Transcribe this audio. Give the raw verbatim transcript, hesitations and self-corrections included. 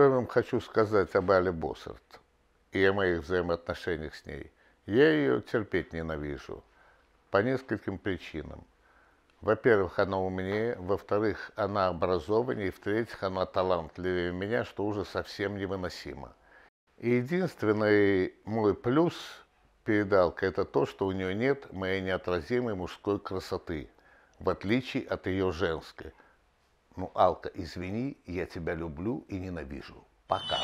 кое вам хочу сказать об Алле Боссарт и о моих взаимоотношениях с ней. Я ее терпеть ненавижу по нескольким причинам. Во-первых, она умнее, во-вторых, она образованнее, и в-третьих, она талантливее меня, что уже совсем невыносимо. И единственный мой плюс перед Аллой – это то, что у нее нет моей неотразимой мужской красоты, в отличие от ее женской. Ну, Алка, извини, я тебя люблю и ненавижу. Пока.